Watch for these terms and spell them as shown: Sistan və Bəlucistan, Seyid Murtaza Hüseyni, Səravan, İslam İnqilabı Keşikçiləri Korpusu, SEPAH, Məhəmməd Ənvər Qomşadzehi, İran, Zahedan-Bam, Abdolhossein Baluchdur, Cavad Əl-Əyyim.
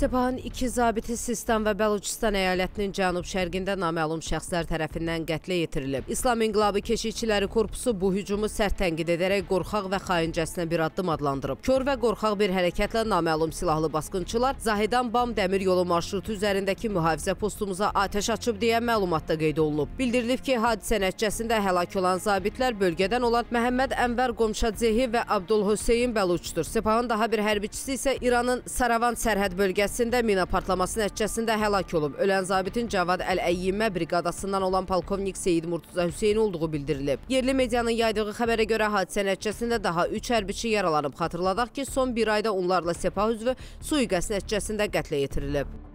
Sepahın iki zabiti Sistan və Bəlucistan əyalətinin cənub-şərqində naməlum şəxslər tərəfindən qətlə yetirilib. İslam İnqilabı Keşikçiləri Korpusu bu hücumu sərt tənqid edərək qorxaq və xaincəsinə bir addım adlandırıb. Kör və qorxaq bir hərəkətlə naməlum silahlı basqınçılar Zahedan-Bam dəmir yolu marşrutu üzərindəki mühafizə postumuza atəş açıb deyə məlumatda qeyd olunub. Bildirilib ki, hadisə nəticəsində həlak olan zabitlər bölgədən olan Məhəmməd Ənvər Qomşadzehi və Abdolhossein Baluchdur. Sepahın daha bir hərbiçisi isə İranın Səravan sərhəd bölgəsi mina partlaması nəticəsində həlak olub. Ölən zabitin Cavad Əl-Əyyimə briqadasından olan polkovnik Seyid Murtaza Hüseyni olduğu bildirilib. Yerli medianın yaydığı xəbərə görə hadisə nəticəsində daha 3 hərbiçi yaralanıb. Xatırladaq ki, son bir ayda onlarla SEPAH üzvü sui-qəsd nəticəsində qətlə yetirilib.